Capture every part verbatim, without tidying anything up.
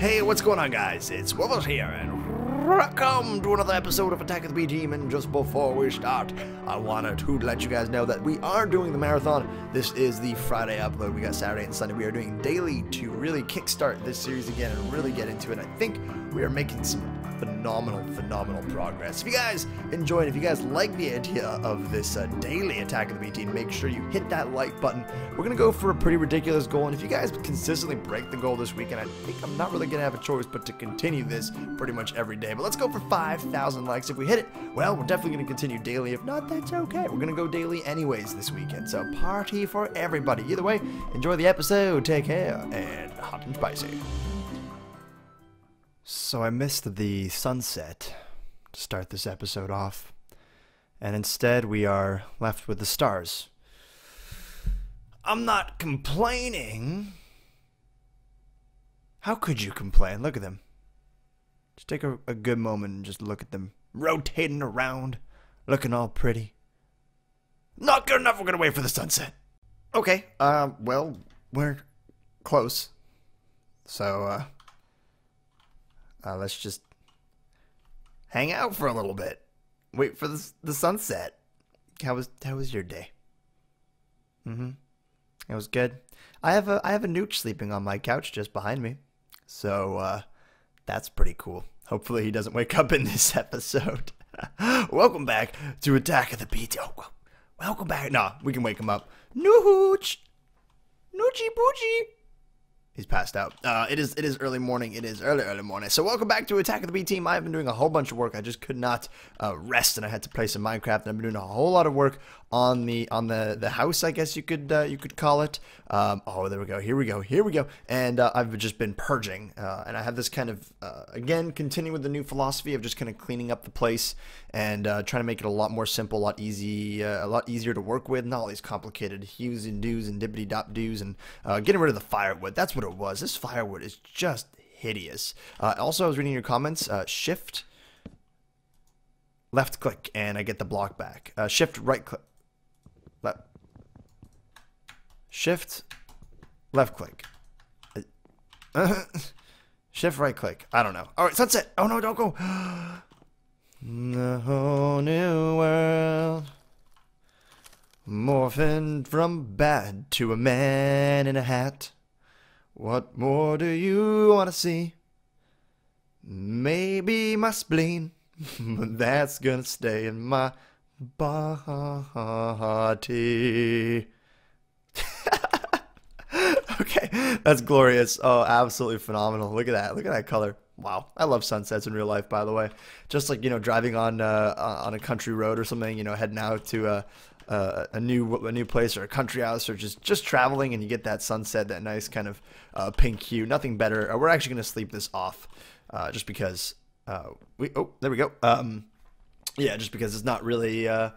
Hey, what's going on, guys? It's Woofless here, and welcome to another episode of Attack of the B Team. And just before we start, I wanted to let you guys know that we are doing the marathon. This is the Friday upload. We got Saturday and Sunday. We are doing daily to really kickstart this series again and really get into it. I think we are making some phenomenal, phenomenal progress. If you guys enjoyed, if you guys like the idea of this uh, daily Attack of the B Team, make sure you hit that like button. We're going to go for a pretty ridiculous goal, and if you guys consistently break the goal this weekend, I think I'm not really going to have a choice but to continue this pretty much every day. But let's go for five thousand likes. If we hit it, well, we're definitely going to continue daily. If not, that's okay. We're going to go daily anyways this weekend, so party for everybody. Either way, enjoy the episode, take care, and hot and spicy. So I missed the sunset to start this episode off, and instead we are left with the stars. I'm not complaining. How could you complain? Look at them. Just take a, a good moment and just look at them. Rotating around, looking all pretty. Not good enough, we're gonna wait for the sunset. Okay, uh, well, we're close. So, uh... Uh, let's just hang out for a little bit. Wait for the, the sunset. How was how was your day? Mm-hmm. It was good. I have a I have a Nooch sleeping on my couch just behind me, so uh, that's pretty cool. Hopefully he doesn't wake up in this episode. Welcome back to Attack of the B Team. Oh, welcome back. Nah, we can wake him up. Nooch, Noochy Boochie. He's passed out. Uh, it is it is early morning. It is early, early morning. So welcome back to Attack of the B Team. I've been doing a whole bunch of work. I just could not uh, rest, and I had to play some Minecraft. And I've been doing a whole lot of work on the on the the house, I guess you could uh, you could call it. Um, oh, there we go. Here we go. Here we go. And uh, I've just been purging. Uh, and I have this kind of uh, again continue with the new philosophy of just kind of cleaning up the place and uh, trying to make it a lot more simple, a lot easy, uh, a lot easier to work with, not all these complicated hues and do's and dippity dop do's, and uh, getting rid of the firewood. That's what it was. This firewood is just hideous. Uh, also, I was reading your comments. Uh, shift, left click, and I get the block back. Uh, shift, right click, left. Shift, left click. Uh, shift, right click. I don't know. All right, sunset. Oh no, don't go. The whole new world. Morphing from bad to a man in a hat. What more do you want to see? Maybe my spleen, but that's gonna stay in my body. Okay, that's glorious. Oh, absolutely phenomenal. Look at that. Look at that color. Wow, I love sunsets in real life, by the way. Just like, you know, driving on uh, on a country road or something, you know, heading out to a, a, a new a new place or a country house, or just just traveling, and you get that sunset, that nice kind of uh, pink hue. Nothing better. We're actually gonna sleep this off, uh, just because uh, we. Oh, there we go. Um, yeah, just because it's not really. Uh,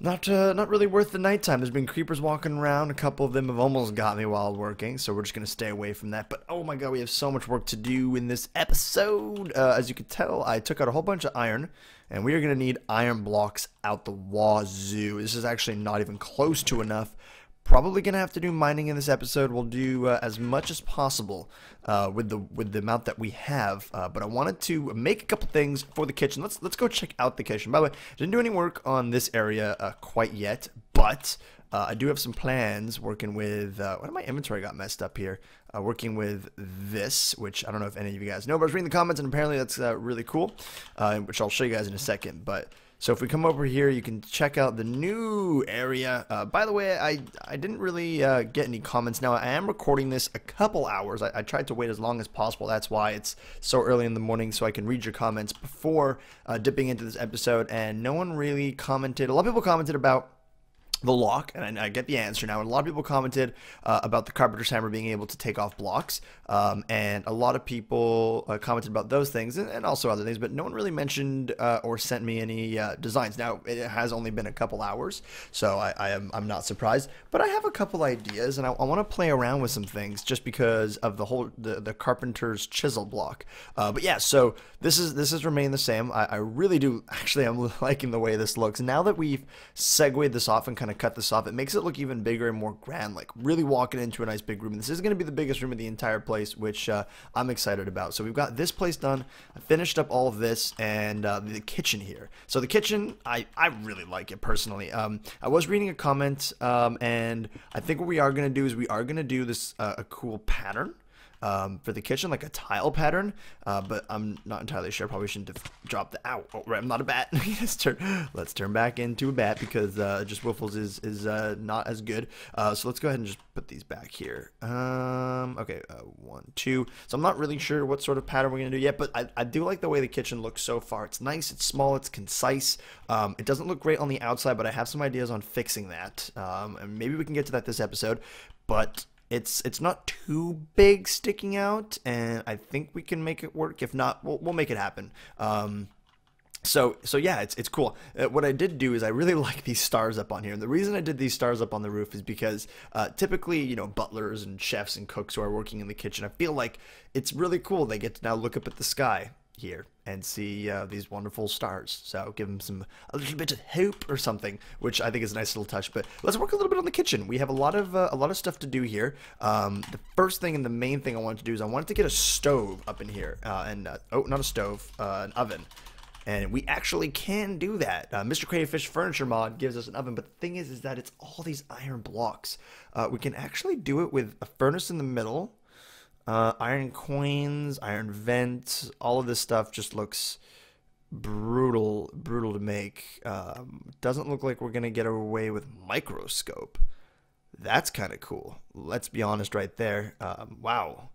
Not uh, not really worth the nighttime. There's been creepers walking around. A couple of them have almost got me while working, so we're just going to stay away from that. But oh my god, we have so much work to do in this episode. Uh, as you can tell, I took out a whole bunch of iron, and we are going to need iron blocks out the wazoo. This is actually not even close to enough. Probably going to have to do mining in this episode. We'll do uh, as much as possible uh, with the with the amount that we have. Uh, but I wanted to make a couple things for the kitchen. Let's let's go check out the kitchen. By the way, didn't do any work on this area uh, quite yet, but uh, I do have some plans working with... Uh, what, my inventory got messed up here. Uh, working with this, which I don't know if any of you guys know, but I was reading the comments, and apparently that's uh, really cool, uh, which I'll show you guys in a second, but... So if we come over here, you can check out the new area. Uh, by the way, I, I didn't really uh, get any comments. Now, I am recording this a couple hours. I, I tried to wait as long as possible. That's why it's so early in the morning, so I can read your comments before uh, dipping into this episode. And no one really commented. A lot of people commented about the lock, and I, I get the answer now. And a lot of people commented uh, about the carpenter's hammer being able to take off blocks, um, and a lot of people uh, commented about those things and, and also other things, but no one really mentioned uh, or sent me any uh, designs. Now, it has only been a couple hours, so I, I am, I'm not surprised, but I have a couple ideas, and I, I want to play around with some things just because of the whole the, the carpenter's chisel block. Uh, but yeah, so this is this has remained the same. I, I really do, actually, I'm liking the way this looks. Now that we've segued this off and kind of to cut this off. It makes it look even bigger and more grand, like really walking into a nice big room. And this is going to be the biggest room of the entire place, which uh, I'm excited about. So we've got this place done. I finished up all of this and uh, the kitchen here. So the kitchen, I, I really like it personally. Um, I was reading a comment um, and I think what we are going to do is we are going to do this uh, a cool pattern. Um, for the kitchen, like a tile pattern, uh, but I'm not entirely sure. Probably shouldn't drop the ow. Oh, right, I'm not a bat. let's turn, let's turn back into a bat because uh, just Woofles is is uh, not as good. Uh, so let's go ahead and just put these back here. Um, okay, uh, one, two. So I'm not really sure what sort of pattern we're gonna do yet, but I, I do like the way the kitchen looks so far. It's nice, it's small, it's concise. Um, it doesn't look great on the outside, but I have some ideas on fixing that, um, and maybe we can get to that this episode. But It's it's not too big sticking out, and I think we can make it work. If not, we'll, we'll make it happen. Um, so so yeah, it's it's cool. Uh, what I did do is I really like these stars up on here, and the reason I did these stars up on the roof is because uh, typically, you know, butlers and chefs and cooks who are working in the kitchen, I feel like it's really cool. They get to now look up at the sky here and see uh, these wonderful stars, so give them some a little bit of hope or something, which I think is a nice little touch. But let's work a little bit on the kitchen. We have a lot of uh, a lot of stuff to do here. Um, the first thing and the main thing I wanted to do is I wanted to get a stove up in here, uh, and uh, oh, not a stove, uh, an oven. And we actually can do that. Uh, Mister Crayfish Furniture Mod gives us an oven, but the thing is, is that it's all these iron blocks. Uh, we can actually do it with a furnace in the middle. Uh, iron coins, iron vents, all of this stuff just looks brutal, brutal to make. Um, doesn't look like we're going to get away with microscope. That's kind of cool. Let's be honest right there. Um, wow.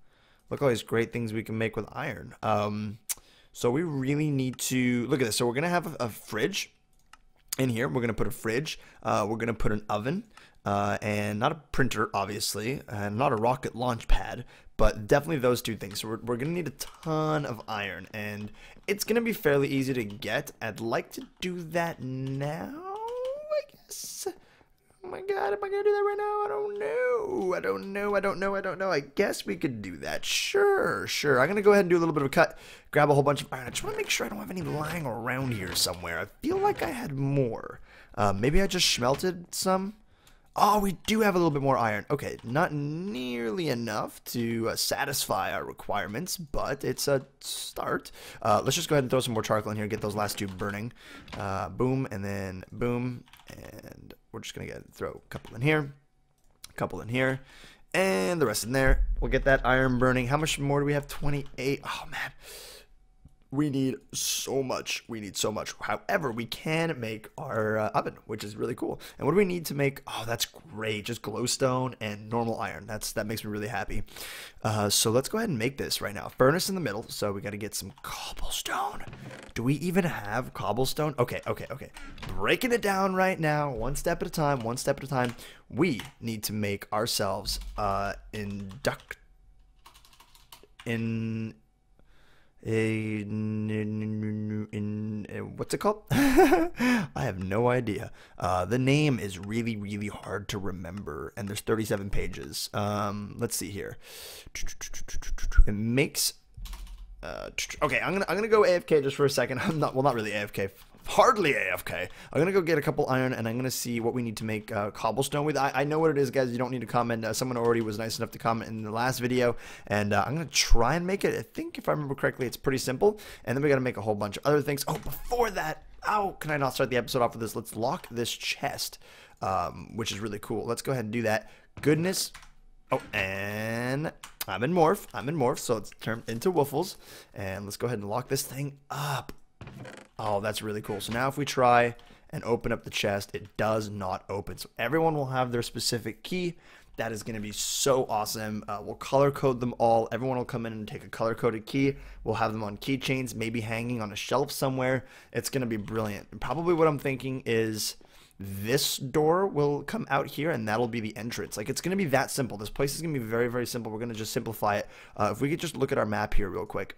Look at all these great things we can make with iron. Um, so we really need to look at this. So we're going to have a, a fridge in here. We're going to put a fridge. Uh, we're going to put an oven uh, and not a printer, obviously, and not a rocket launch pad. But definitely those two things. So we're, we're going to need a ton of iron. And it's going to be fairly easy to get. I'd like to do that now, I guess. Oh my god, am I going to do that right now? I don't know. I don't know. I don't know. I don't know. I guess we could do that. Sure, sure. I'm going to go ahead and do a little bit of a cut. Grab a whole bunch of iron. I just want to make sure I don't have any lying around here somewhere. I feel like I had more. Uh, maybe I just smelted some. Oh, we do have a little bit more iron. Okay, not nearly enough to uh, satisfy our requirements, but it's a start. Uh, let's just go ahead and throw some more charcoal in here and get those last two burning. Uh, boom, and then boom. And we're just going to throw a couple in here, a couple in here, and the rest in there. We'll get that iron burning. How much more do we have? twenty-eight. Oh, man. We need so much. We need so much. However, we can make our uh, oven, which is really cool. And what do we need to make? Oh, that's great. Just glowstone and normal iron. That's That makes me really happy. Uh, so let's go ahead and make this right now. Furnace in the middle. So we got to get some cobblestone. Do we even have cobblestone? Okay, okay, okay. Breaking it down right now. One step at a time. One step at a time. We need to make ourselves uh, induct... In... A, in, in, in, in, what's it called? I have no idea. Uh, the name is really, really hard to remember, and there's thirty-seven pages. Um, let's see here. It makes. Uh, okay, I'm gonna I'm gonna go A F K just for a second. I'm not well, not really A F K. Hardly A F K. I'm gonna go get a couple iron, and I'm gonna see what we need to make uh, cobblestone with. I, I know what it is, guys. You don't need to comment. Uh, someone already was nice enough to comment in the last video, and uh, I'm gonna try and make it. I think if I remember correctly, it's pretty simple. And then we gotta make a whole bunch of other things. Oh, before that, ow, can I not start the episode off with this? Let's lock this chest, um, which is really cool. Let's go ahead and do that. Goodness. Oh, and I'm in morph. I'm in morph, so it's turned into Woofles, and let's go ahead and lock this thing up. Oh, that's really cool. So now if we try and open up the chest, it does not open. So everyone will have their specific key. That is going to be so awesome. Uh, we'll color code them all. Everyone will come in and take a color coded key. We'll have them on keychains, maybe hanging on a shelf somewhere. It's going to be brilliant. And probably what I'm thinking is this door will come out here, and that'll be the entrance. Like, it's going to be that simple. This place is going to be very, very simple. We're going to just simplify it. Uh, if we could just look at our map here real quick.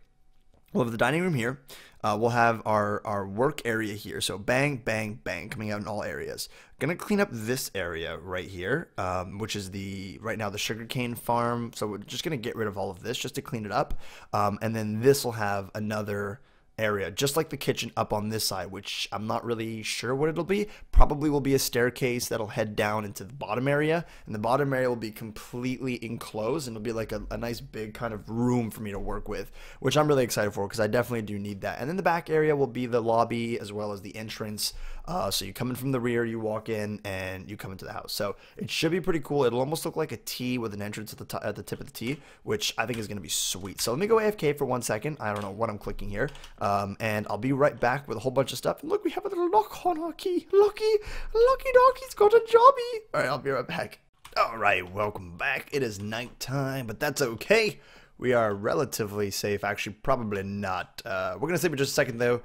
We'll have the dining room here. Uh, we'll have our, our work area here. So bang, bang, bang, coming out in all areas. Gonna clean up this area right here, um, which is the right now the sugarcane farm. So we're just gonna get rid of all of this just to clean it up. Um, and then this will have another area, just like the kitchen up on this side, which I'm not really sure what it'll be. Probably will be a staircase that'll head down into the bottom area, and the bottom area will be completely enclosed, and it'll be like a, a nice big kind of room for me to work with, which I'm really excited for because I definitely do need that. And then the back area will be the lobby as well as the entrance. Uh, so you come in from the rear, you walk in, and you come into the house. So it should be pretty cool. It'll almost look like a T with an entrance at the, t at the tip of the T, which I think is going to be sweet. So let me go A F K for one second. I don't know what I'm clicking here. Um, and I'll be right back with a whole bunch of stuff. And look, we have a little knock on our key. Lucky, Lucky Dog, he's got a jobby. All right, I'll be right back. All right, welcome back. It is nighttime, but that's okay. We are relatively safe. Actually, probably not. Uh, we're going to sleep in just a second, though.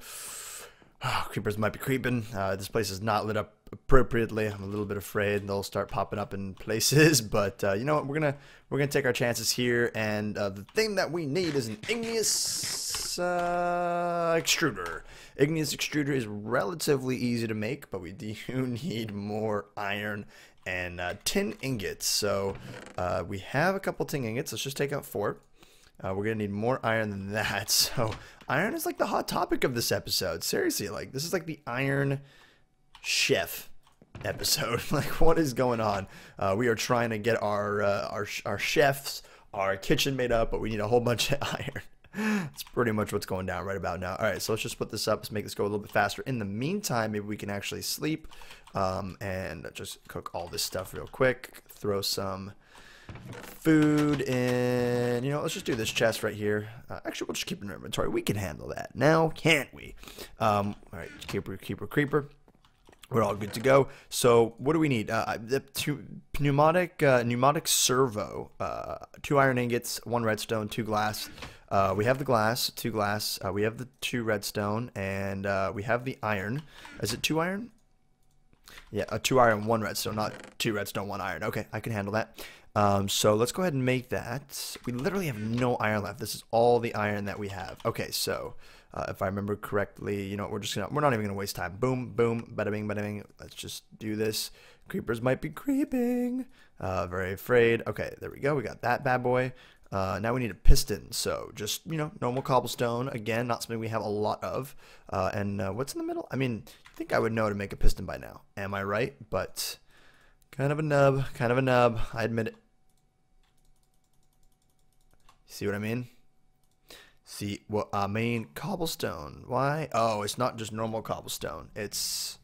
Oh, creepers might be creeping. Uh, this place is not lit up appropriately. I'm a little bit afraid they'll start popping up in places, but uh, you know what? We're gonna we're gonna take our chances here. And uh, the thing that we need is an igneous uh, extruder. Igneous extruder is relatively easy to make, but we do need more iron and uh, tin ingots. So uh, we have a couple tin ingots. Let's just take out four. Uh, we're gonna need more iron than that. So iron is like the hot topic of this episode. Seriously, like this is like the Iron Chef episode. Like, what is going on? Uh, we are trying to get our uh, our our chefs, our kitchen made up, but we need a whole bunch of iron. That's pretty much what's going down right about now. All right, so let's just put this up. Let's make this go a little bit faster. In the meantime, maybe we can actually sleep um, and just cook all this stuff real quick. Throw some food in. You know, let's just do this chest right here. Uh, actually, we'll just keep an inventory. We can handle that now, can't we? Um, all right, creeper, creeper, creeper. We're all good to go. So what do we need? Uh, the two pneumatic uh, pneumatic servo, uh, two iron ingots, one redstone, two glass. Uh, we have the glass, two glass. Uh, we have the two redstone, and uh, we have the iron. Is it two iron? Yeah, a two iron, one redstone, not two redstone, one iron. Okay, I can handle that. Um, so let's go ahead and make that. We literally have no iron left. This is all the iron that we have. Okay, so uh, if I remember correctly, you know, we're just gonna, we're not even gonna waste time. Boom, boom, bada bing, bada bing. Let's just do this. Creepers might be creeping. Uh, very afraid. Okay, there we go. We got that bad boy. Uh, now we need a piston. So just, you know, normal cobblestone. Again, not something we have a lot of. Uh, and uh, what's in the middle? I mean, I think I would know to make a piston by now. Am I right? But kind of a nub, kind of a nub. I admit it. See what I mean? See what I mean? Cobblestone. Why? Oh, it's not just normal cobblestone. It's...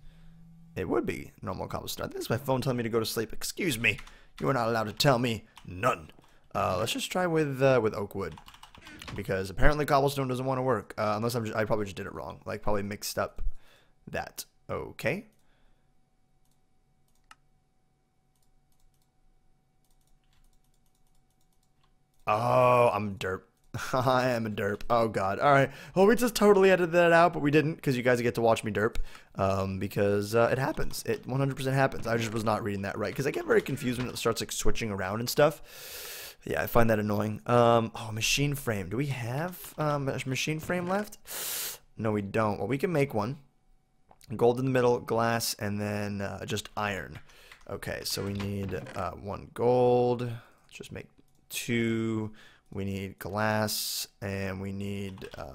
It would be normal cobblestone. This is my phone telling me to go to sleep. Excuse me. You are not allowed to tell me none. Uh, let's just try with uh, with oak wood. Because apparently cobblestone doesn't want to work. Uh, unless I'm just, I probably just did it wrong. Like, probably mixed up that. Okay. Oh, I'm derp. I am a derp. Oh, God. All right. Well, we just totally edited that out, but we didn't because you guys get to watch me derp um, because uh, it happens. It one hundred percent happens. I just was not reading that right because I get very confused when it starts, like, switching around and stuff. Yeah, I find that annoying. Um, oh, machine frame. Do we have um, a machine frame left? No, we don't. Well, we can make one. Gold in the middle, glass, and then uh, just iron. Okay, so we need uh, one gold. Let's just make two. We need glass, and we need um,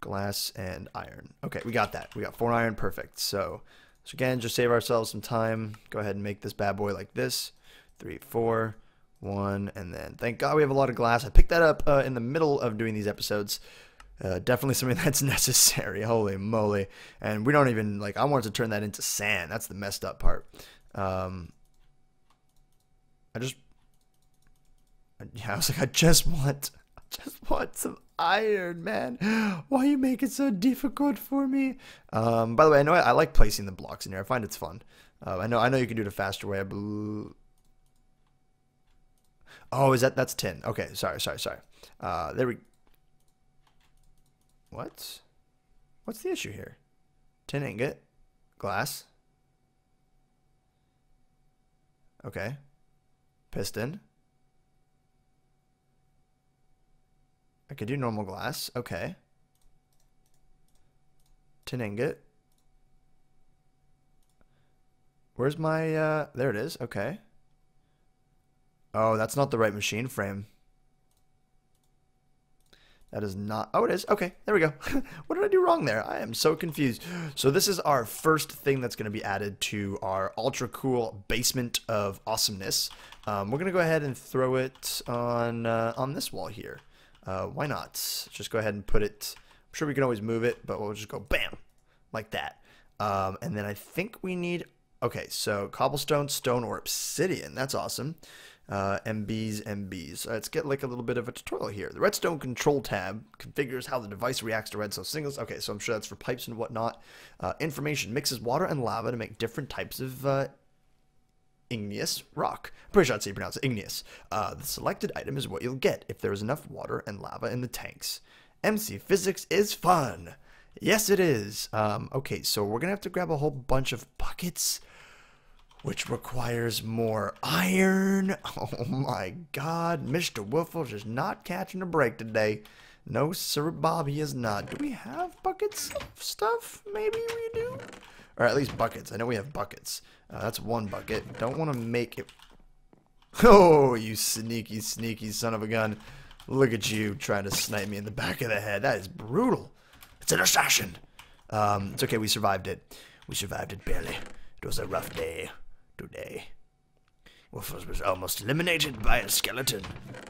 glass and iron. Okay, we got that. We got four iron, perfect. So, so again, just save ourselves some time. Go ahead and make this bad boy like this. Three, four, one, and then thank God we have a lot of glass. I picked that up uh, in the middle of doing these episodes. Uh, definitely something that's necessary. Holy moly. And we don't even, like, I wanted to turn that into sand. That's the messed up part. Um, I just... Yeah, I was like, I just want, I just want some iron, man. Why you make it so difficult for me? Um, by the way, I know I, I like placing the blocks in here. I find it's fun. Uh, I know, I know you can do it a faster way. I believe. Oh, is that that's tin? Okay, sorry, sorry, sorry. Uh, there we. What? What's the issue here? Tin ingot, glass. Okay, piston. I could do normal glass. Okay. Tin ingot. Where's my, uh, there it is. Okay. Oh, that's not the right machine frame. That is not, oh, it is. Okay, there we go. What did I do wrong there? I am so confused. So this is our first thing that's going to be added to our ultra cool basement of awesomeness. Um, we're going to go ahead and throw it on, uh, on this wall here. Uh, why not? Just go ahead and put it. I'm sure we can always move it, but we'll just go bam, like that. Um, and then I think we need, okay, so cobblestone, stone, or obsidian. That's awesome. Uh, M Bs, M Bs. Let's get like a little bit of a tutorial here. The redstone control tab configures how the device reacts to redstone signals. Okay, so I'm sure that's for pipes and whatnot. Uh, information mixes water and lava to make different types of uh, igneous rock. I'm pretty sure that's how you pronounce it, igneous. Uh, the selected item is what you'll get if there is enough water and lava in the tanks. M C Physics is fun. Yes, it is. Um, okay, so we're gonna have to grab a whole bunch of buckets, which requires more iron. Oh my god, Mister Woofless is not catching a break today. No sir, Bob, he is not. Do we have buckets of stuff? Maybe we do? Or at least buckets. I know we have buckets. Uh, that's one bucket. Don't want to make it... Oh, you sneaky, sneaky son of a gun. Look at you trying to snipe me in the back of the head. That is brutal. It's an assassin. Um, it's okay, we survived it. We survived it barely. It was a rough day. Today, Woofless was almost eliminated by a skeleton.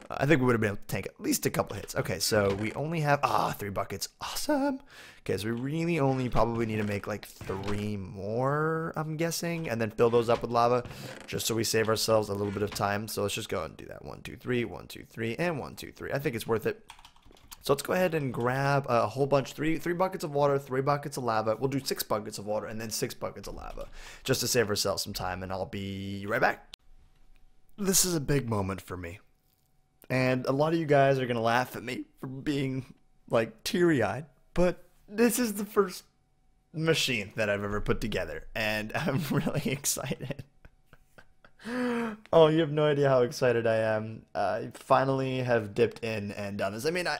Uh, I think we would have been able to tank at least a couple hits. Okay, so we only have ah three buckets. Awesome. Okay, so we really only probably need to make like three more, I'm guessing, and then fill those up with lava, just so we save ourselves a little bit of time. So let's just go and do that. One, two, three. One, two, three, and one, two, three. I think it's worth it. So let's go ahead and grab a whole bunch, three three buckets of water, three buckets of lava. We'll do six buckets of water and then six buckets of lava just to save ourselves some time, and I'll be right back. This is a big moment for me. And a lot of you guys are going to laugh at me for being like teary-eyed, but this is the first machine that I've ever put together and I'm really excited. Oh, you have no idea how excited I am. Uh, I finally have dipped in and done this. I mean, I...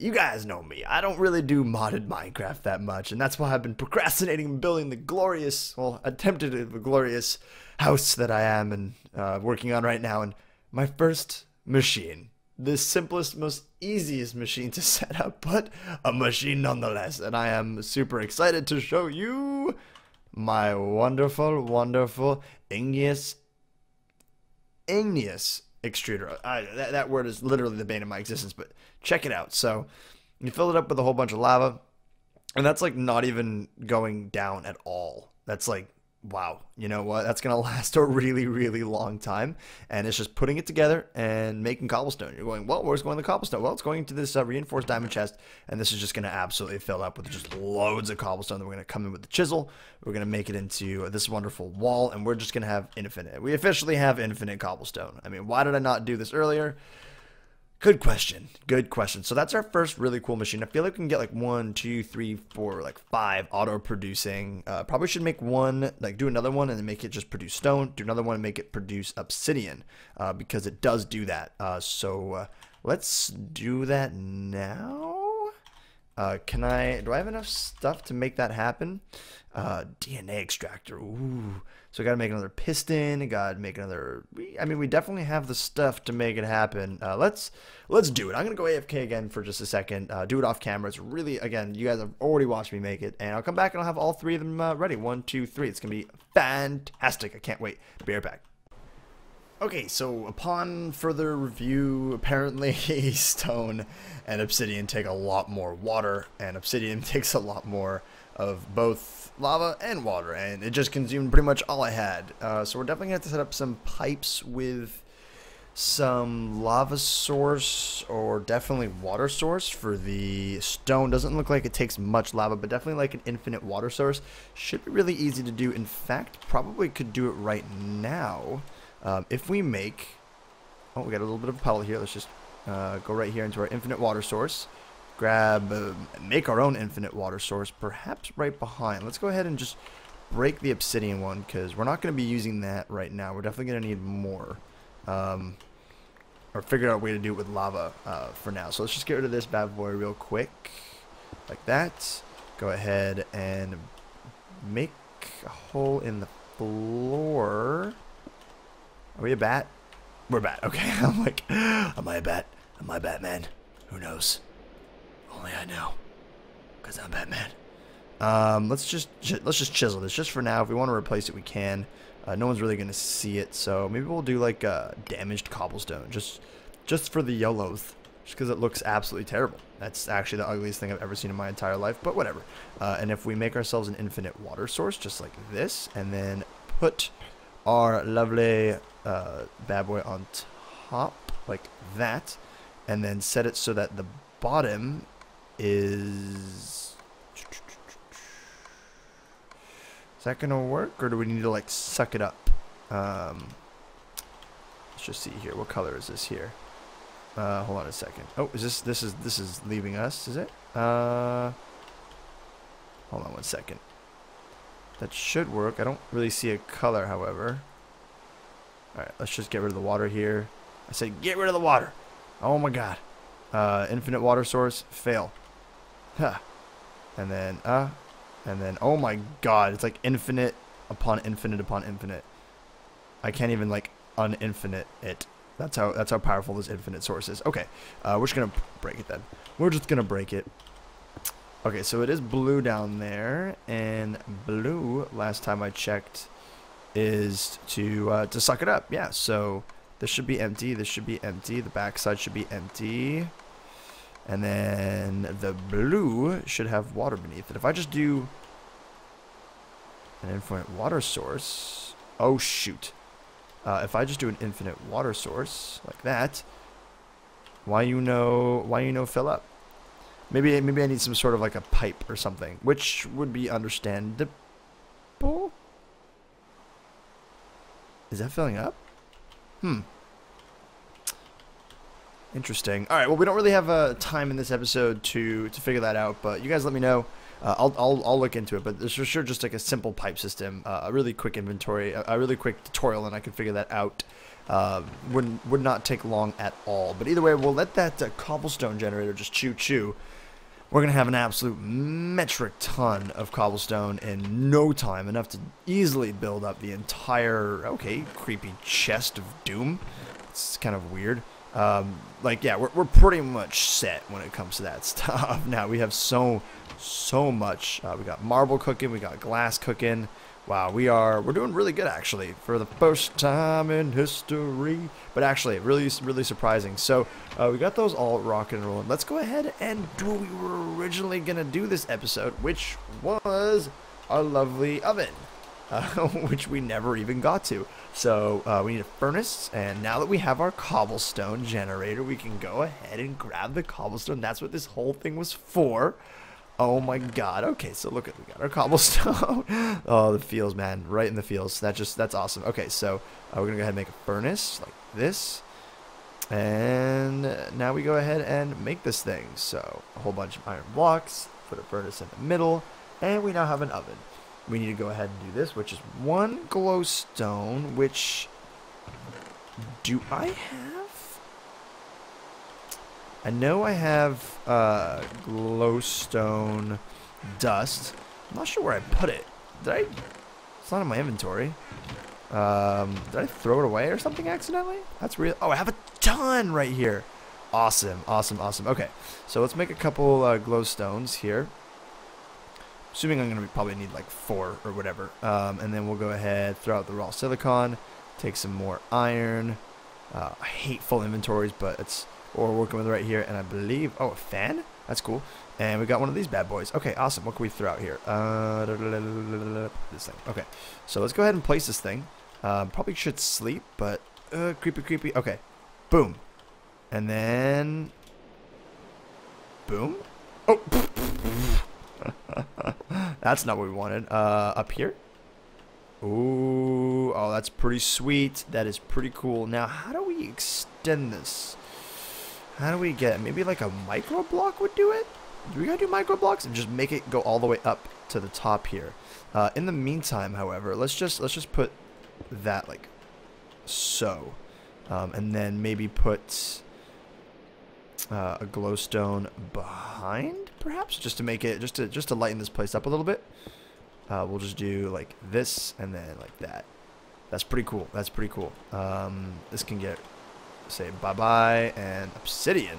You guys know me. I don't really do modded Minecraft that much, and that's why I've been procrastinating and building the glorious, well, attempted the glorious house that I am and uh, working on right now. And my first machine, the simplest, most easiest machine to set up, but a machine nonetheless. And I am super excited to show you my wonderful, wonderful igneous, igneous. extruder. I, that, that word is literally the bane of my existence, but check it out. So you fill it up with a whole bunch of lava, and that's like not even going down at all. That's like, wow, you know what? That's going to last a really, really long time, and it's just putting it together and making cobblestone. You're going, well, where's going the cobblestone? Well, it's going into this uh, reinforced diamond chest, and this is just going to absolutely fill up with just loads of cobblestone. Then we're going to come in with the chisel. We're going to make it into this wonderful wall, and we're just going to have infinite. We officially have infinite cobblestone. I mean, why did I not do this earlier? Good question. Good question. So that's our first really cool machine. I feel like we can get like one, two, three, four, like five auto-producing. Uh, probably should make one, like do another one and then make it just produce stone. Do another one and make it produce obsidian uh, because it does do that. Uh, so uh, let's do that now. Uh, can I, do I have enough stuff to make that happen? Uh, D N A extractor. Ooh. So I gotta make another piston. I gotta make another. We, I mean, we definitely have the stuff to make it happen. Uh, let's let's do it. I'm gonna go A F K again for just a second. Uh, do it off camera. It's really, again, you guys have already watched me make it, and I'll come back and I'll have all three of them uh, ready. One, two, three. It's gonna be fantastic. I can't wait. Be right back. Okay, so upon further review, apparently stone and obsidian take a lot more water, and obsidian takes a lot more of both lava and water, and it just consumed pretty much all I had. Uh, so we're definitely gonna have to set up some pipes with some lava source or definitely water source for the stone. Doesn't look like it takes much lava, but definitely like an infinite water source. Should be really easy to do. In fact, probably could do it right now. Um, if we make, oh, we got a little bit of a puddle here. Let's just uh, go right here into our infinite water source. Grab, uh, make our own infinite water source, perhaps right behind. Let's go ahead and just break the obsidian one because we're not going to be using that right now. We're definitely going to need more, um, or figure out a way to do it with lava uh, for now. So let's just get rid of this bad boy real quick, like that. Go ahead and make a hole in the floor. Are we a bat? We're a bat. Okay. I'm like, am I a bat? Am I Batman? Who knows? Only I know, because I'm Batman. Um, let's just let's just chisel this just for now. If we want to replace it, we can. Uh, no one's really gonna see it, so maybe we'll do like a damaged cobblestone, just just for the YOLOs, just because it looks absolutely terrible. That's actually the ugliest thing I've ever seen in my entire life, but whatever. Uh, and if we make ourselves an infinite water source, just like this, and then put our lovely uh, bad boy on top like that, and then set it so that the bottom is. Is that gonna work, or do we need to like suck it up? Um, let's just see here. What color is this here? Uh, hold on a second. Oh, is this this is this is leaving us? Is it? Uh, hold on one second. That should work. I don't really see a color, however. All right, let's just get rid of the water here. I said get rid of the water. Oh my God. Uh, infinite water source. Fail. Huh. And then uh. And then, oh my God, it's like infinite upon infinite upon infinite. I can't even like uninfinite it. That's how that's how powerful this infinite source is. Okay, uh, we're just gonna break it then. We're just gonna break it. Okay, so it is blue down there, and blue last time I checked is to uh, to suck it up. Yeah, so this should be empty. This should be empty. The backside should be empty. And then the blue should have water beneath it. If I just do an infinite water source, oh shoot. Uh, if I just do an infinite water source like that, why you know why you know fill up? Maybe maybe I need some sort of like a pipe or something, which would be understandable. Is that filling up? Hmm. Interesting. All right, well, we don't really have uh, time in this episode to to figure that out, but you guys let me know. Uh, I'll, I'll, I'll look into it, but there's for sure just like a simple pipe system, uh, a really quick inventory, a, a really quick tutorial, and I can figure that out. Uh, would, would not take long at all, but either way, we'll let that uh, cobblestone generator just choo-choo. We're going to have an absolute metric ton of cobblestone in no time, enough to easily build up the entire, okay, creepy chest of doom. It's kind of weird. Um, like, yeah, we're, we're pretty much set when it comes to that stuff. Now, we have so, so much. Uh, we got marble cooking. We got glass cooking. Wow, we are, we're doing really good, actually, for the first time in history. But actually, really, really surprising. So, uh, we got those all rocking and rolling. Let's go ahead and do what we were originally going to do this episode, which was our lovely oven. Uh, which we never even got to. So uh, we need a furnace, and now that we have our cobblestone generator, we can go ahead and grab the cobblestone. That's what this whole thing was for. Oh my God. Okay, so look at, we got our cobblestone. Oh, the feels, man, right in the feels. That just, that's awesome. Okay, so uh, we're gonna go ahead and make a furnace like this, and now we go ahead and make this thing. So a whole bunch of iron blocks, put a furnace in the middle, and we now have an oven. We need to go ahead and do this, which is one glowstone, which do I have? I know I have uh, glowstone dust. I'm not sure where I put it. Did I? It's not in my inventory. Um, did I throw it away or something accidentally? That's real. Oh, I have a ton right here. Awesome, awesome, awesome. Okay, so let's make a couple uh, glowstones here. Assuming I'm going to probably need like four or whatever. Um, and then we'll go ahead, throw out the raw silicon, take some more iron. Uh, I hate full inventories, but it's what we're working with right here. And I believe, oh, a fan? That's cool. And we got one of these bad boys. Okay, awesome. What can we throw out here? Uh, this thing. Okay, so let's go ahead and place this thing. Uh, probably should sleep, but uh, creepy, creepy. Okay, boom. And then, boom. Oh, that's not what we wanted. Uh, up here. Ooh, oh, that's pretty sweet. That is pretty cool. Now, how do we extend this? How do we get it? Maybe like a micro block would do it? Do we gotta do micro blocks and just make it go all the way up to the top here? Uh, in the meantime, however, let's just let's just put that like so, um, and then maybe put uh, a glowstone behind. Perhaps just to make it just to just to lighten this place up a little bit. Uh, we'll just do like this and then like that. That's pretty cool. That's pretty cool. Um, this can get, say, bye bye and obsidian.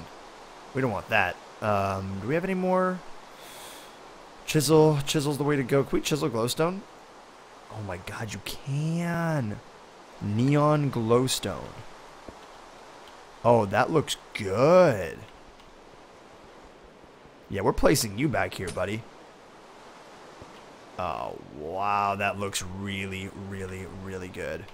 We don't want that. Um, do we have any more? Chisel. Chisel's the way to go. Can we chisel glowstone? Oh my god, you can. Neon glowstone. Oh, that looks good. Yeah, we're placing you back here, buddy. Oh, wow. That looks really, really, really good.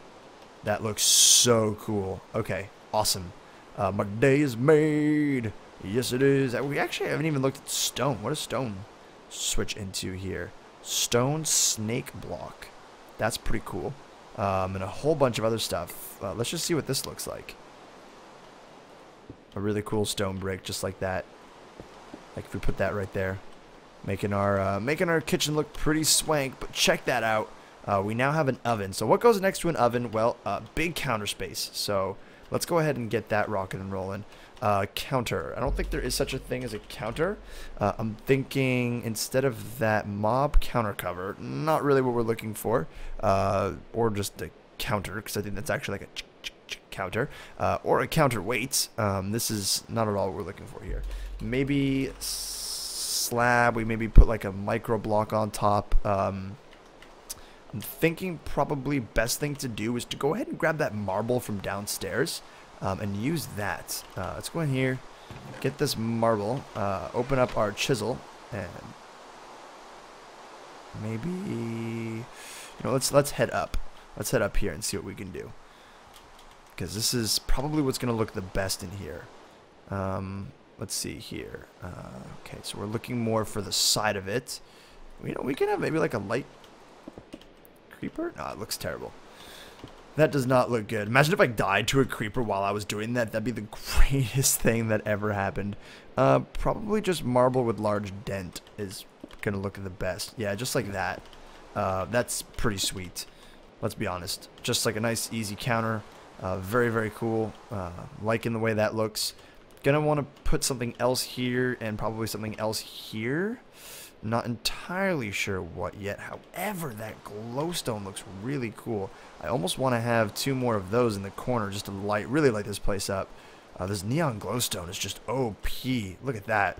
That looks so cool. Okay, awesome. Uh, my day is made. Yes, it is. We actually haven't even looked at stone. What does stone switch into here? Stone snake block. That's pretty cool. Um, and a whole bunch of other stuff. Uh, let's just see what this looks like. A really cool stone brick just like that. Like if we put that right there. Making our uh, making our kitchen look pretty swank, but check that out. Uh, we now have an oven. So what goes next to an oven? Well, uh, big counter space. So let's go ahead and get that rocking and rolling. Uh, counter. I don't think there is such a thing as a counter. Uh, I'm thinking instead of that mob counter cover, not really what we're looking for, uh, or just a counter, because I think that's actually like a counter, uh, or a counterweight. Um, this is not at all what we're looking for here. Maybe slab. We maybe put like a micro block on top. Um, I'm thinking probably best thing to do is to go ahead and grab that marble from downstairs um, and use that. Uh, let's go in here, get this marble, uh, open up our chisel, and maybe, you know, let's let's head up. Let's head up here and see what we can do, because this is probably what's going to look the best in here. Um, let's see here. Uh, okay, so we're looking more for the side of it. You know, we can have maybe like a light creeper? No, it looks terrible. That does not look good. Imagine if I died to a creeper while I was doing that. That'd be the greatest thing that ever happened. Uh, probably just marble with large dent is going to look the best. Yeah, just like that. Uh, that's pretty sweet. Let's be honest. Just like a nice, easy counter. Uh, very, very cool. Uh, liking the way that looks. Gonna want to put something else here and probably something else here. Not entirely sure what yet. However, that glowstone looks really cool. I almost want to have two more of those in the corner just to light, really light this place up. Uh, this neon glowstone is just O P. Look at that.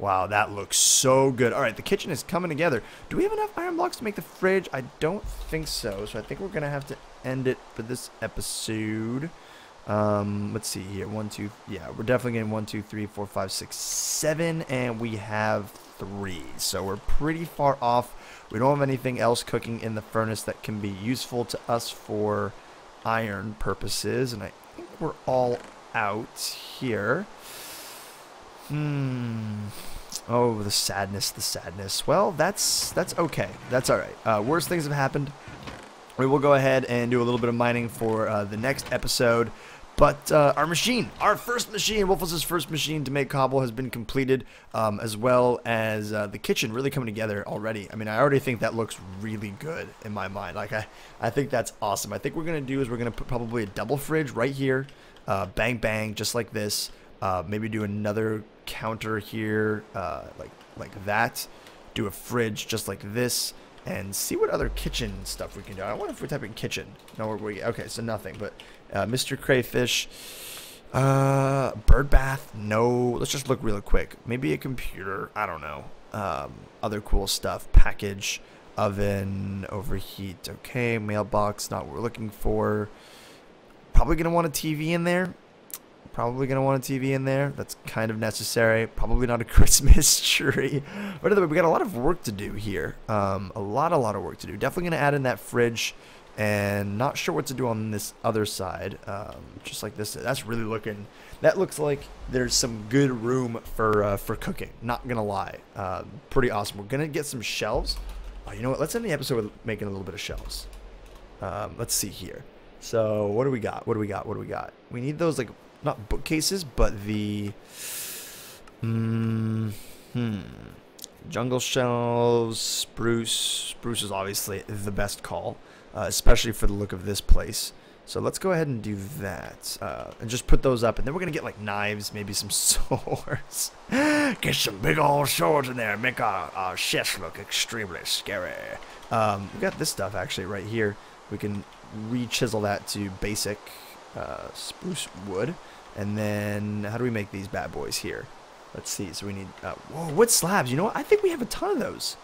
Wow, that looks so good. All right, the kitchen is coming together. Do we have enough iron blocks to make the fridge? I don't think so. So I think we're gonna have to end it for this episode. Um, let's see here. One, two. Yeah, we're definitely getting one, two, three, four, five, six, seven, and we have three. So we're pretty far off. We don't have anything else cooking in the furnace that can be useful to us for iron purposes, and I think we're all out here. Hmm. Oh, the sadness, the sadness. Well, that's that's okay. That's all right. Uh, worst things have happened. We will go ahead and do a little bit of mining for uh, the next episode. But uh, our machine, our first machine, Woofless's first machine to make cobble has been completed, um, as well as uh, the kitchen really coming together already. I mean, I already think that looks really good in my mind. Like, I, I think that's awesome. I think what we're going to do is we're going to put probably a double fridge right here. Uh, bang, bang, just like this. Uh, maybe do another counter here, uh, like, like that. Do a fridge just like this. And see what other kitchen stuff we can do. I wonder if we type in kitchen. No, we're, we okay. So nothing, but uh, Mister Crayfish, uh, bird bath. No, let's just look real quick. Maybe a computer. I don't know. Um, other cool stuff. Package, oven, overheat. Okay, mailbox. Not what we're looking for. Probably gonna want a T V in there. Probably going to want a T V in there. That's kind of necessary. Probably not a Christmas tree. But anyway, we got a lot of work to do here. Um, a lot, a lot of work to do. Definitely going to add in that fridge. And not sure what to do on this other side. Um, just like this. That's really looking... That looks like there's some good room for uh, for cooking. Not going to lie. Uh, pretty awesome. We're going to get some shelves. Oh, you know what? Let's end the episode with making a little bit of shelves. Um, let's see here. So, what do we got? What do we got? What do we got? We need those, like... Not bookcases, but the mm, hmm, jungle shelves, spruce. Spruce is obviously the best call, uh, especially for the look of this place. So let's go ahead and do that uh, and just put those up. And then we're going to get like knives, maybe some swords. Get some big old swords in there and make our, our chefs look extremely scary. Um, we got this stuff actually right here. We can re-chisel that to basic uh, spruce wood. And then, how do we make these bad boys here? Let's see. So we need... Uh, whoa, wood slabs. You know what? I think we have a ton of those.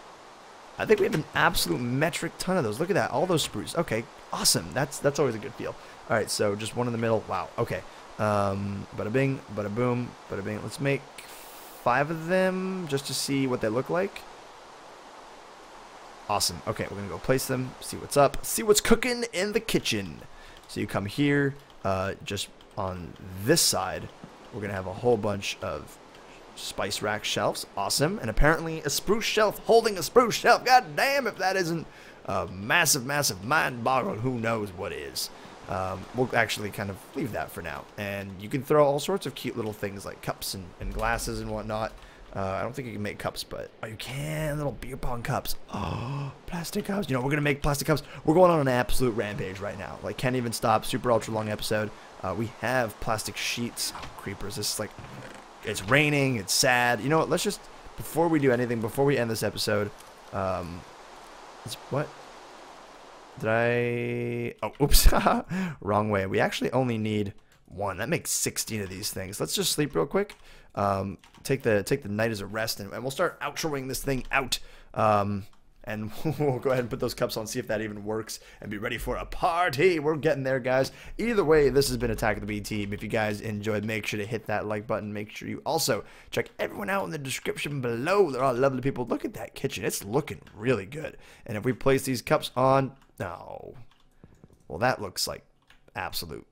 I think we have an absolute metric ton of those. Look at that. All those spruce. Okay. Awesome. That's that's always a good feel. All right. So just one in the middle. Wow. Okay. Um, bada bing, bada boom, bada bing. Let's make five of them just to see what they look like. Awesome. Okay. We're going to go place them. See what's up. See what's cooking in the kitchen. So you come here. Uh, just on this side, we're going to have a whole bunch of spice rack shelves. Awesome. And apparently a spruce shelf holding a spruce shelf. God damn if that isn't a massive, massive mind boggle. Who knows what is. Um, we'll actually kind of leave that for now. And you can throw all sorts of cute little things like cups and, and glasses and whatnot. Uh, I don't think you can make cups, but oh, you can. Little beer pong cups. Oh, plastic cups. You know, we're going to make plastic cups. We're going on an absolute rampage right now. Like, can't even stop. Super ultra long episode. Uh, we have plastic sheets. Oh, creepers. This is like... It's raining. It's sad. You know what? Let's just, before we do anything, before we end this episode, um, it's, what? Did I? Oh, oops. Wrong way. We actually only need one. That makes sixteen of these things. Let's just sleep real quick. Um, take the take the night as a rest, and, and we'll start outroing this thing out. Um, and we'll go ahead and put those cups on, see if that even works, and be ready for a party. We're getting there, guys. Either way, this has been Attack of the B Team. If you guys enjoyed, make sure to hit that like button. Make sure you also check everyone out in the description below. They're all lovely people. Look at that kitchen. It's looking really good. And if we place these cups on... No. Well, that looks like absolute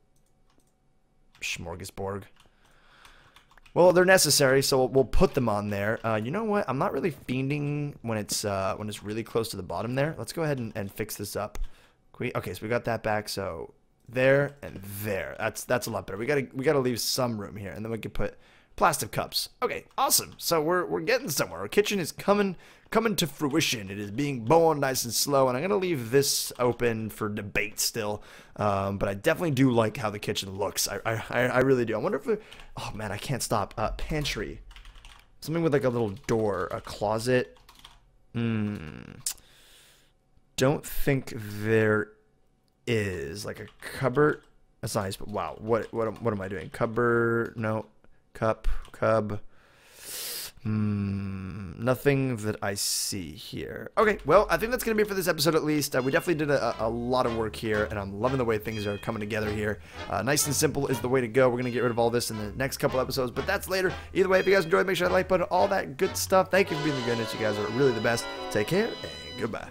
smorgasbord. Well, they're necessary, so we'll put them on there. Uh, you know what? I'm not really fiending when it's uh, when it's really close to the bottom there. Let's go ahead and, and fix this up. We, okay, so we got that back. So there and there. That's that's a lot better. We gotta we gotta leave some room here, and then we can put plastic cups. Okay, awesome. So we're we're getting somewhere. Our kitchen is coming coming to fruition. It is being born nice and slow, and I'm gonna leave this open for debate still. Um, but I definitely do like how the kitchen looks. I I, I really do. I wonder if we, oh man, I can't stop. Uh, pantry, something with like a little door, a closet. Hmm. Don't think there is like a cupboard. That's nice, but wow, what what what am I doing? Cupboard? No. Cup, cub, mm, nothing that I see here. Okay, well, I think that's going to be it for this episode at least. Uh, we definitely did a, a lot of work here, and I'm loving the way things are coming together here. Uh, nice and simple is the way to go. We're going to get rid of all this in the next couple episodes, but that's later. Either way, if you guys enjoyed, make sure that like button, all that good stuff. Thank you for being the goodness. You guys are really the best. Take care, and goodbye.